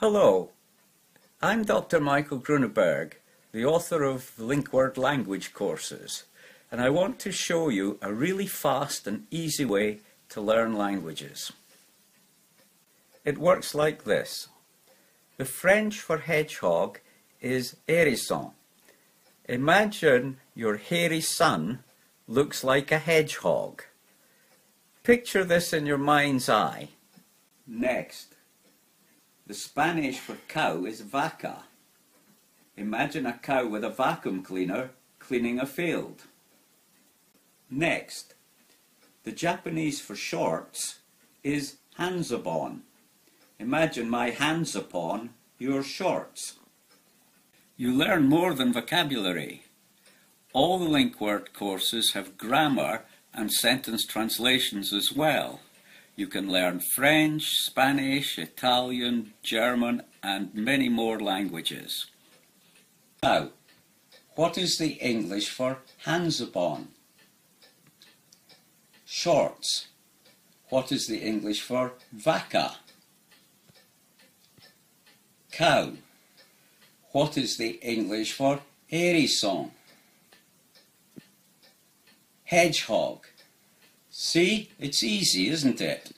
Hello, I'm Dr. Michael Gruneberg, the author of LinkWord Language Courses, and I want to show you a really fast and easy way to learn languages. It works like this. The French for hedgehog is hérisson. Imagine your hairy son looks like a hedgehog. Picture this in your mind's eye. Next. The Spanish for cow is vaca. Imagine a cow with a vacuum cleaner cleaning a field. Next, the Japanese for shorts is hanzobon. Imagine my hands upon your shorts. You learn more than vocabulary. All the LinkWord courses have grammar and sentence translations as well. You can learn French, Spanish, Italian, German, and many more languages. Now, what is the English for hands upon? Shorts. What is the English for vaca? Cow. What is the English for hérisson? Hedgehog. See, it's easy, isn't it?